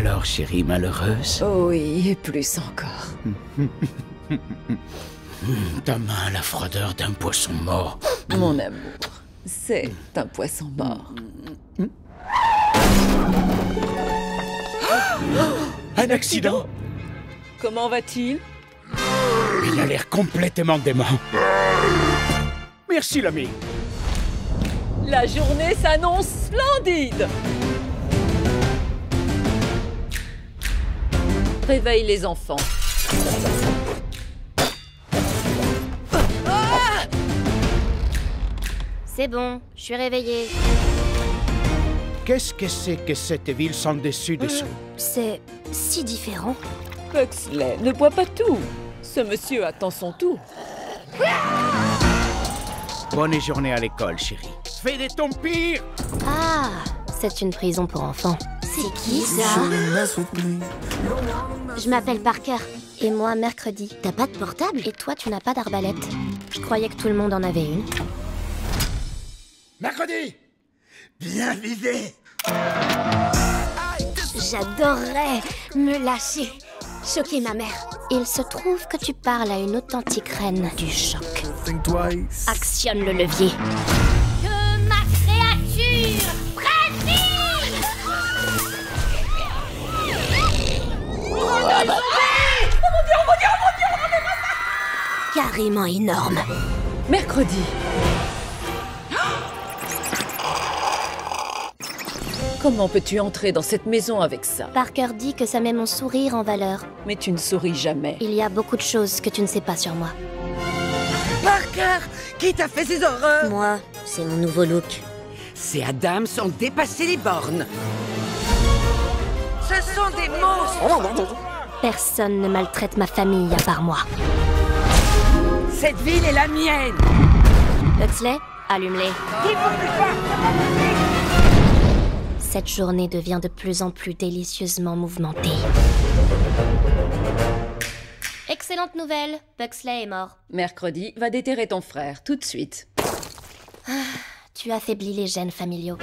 Alors, chérie malheureuse? Oui, et plus encore. Ta main a la froideur d'un poisson mort. Mon amour, c'est un poisson mort. Un accident? Comment va-t-il? Il a l'air complètement dément. Merci, l'ami. La journée s'annonce splendide. Réveille les enfants. Ah! C'est bon, je suis réveillée. Qu'est-ce que c'est que cette ville sans dessus-dessous? C'est si différent. Huxley, ne bois pas tout. Ce monsieur attend son tour. Bonne journée à l'école, chérie. Fais des tons pires. Ah, c'est une prison pour enfants. C'est qui, ça? Je m'appelle Parker. Et moi, mercredi. T'as pas de portable? Et toi, tu n'as pas d'arbalète. Je croyais que tout le monde en avait une. Mercredi! Bien visé! J'adorerais me lâcher. Choquer ma mère. Il se trouve que tu parles à une authentique reine du choc. Actionne le levier. Que ma créature prévise! Oh mon dieu! Carrément énorme. Mercredi. Comment peux-tu entrer dans cette maison avec ça? Parker dit que ça met mon sourire en valeur. Mais tu ne souris jamais. Il y a beaucoup de choses que tu ne sais pas sur moi. Parker! Qui t'a fait ces horreurs? Moi, c'est mon nouveau look. Ces Addams ont dépassé les bornes. Ce sont des monstres! Personne ne maltraite ma famille à part moi. Cette ville est la mienne! Huxley, allume-les. Cette journée devient de plus en plus délicieusement mouvementée. Excellente nouvelle, Huxley est mort. Mercredi, va déterrer ton frère, tout de suite. Ah, tu affaiblis les gènes familiaux.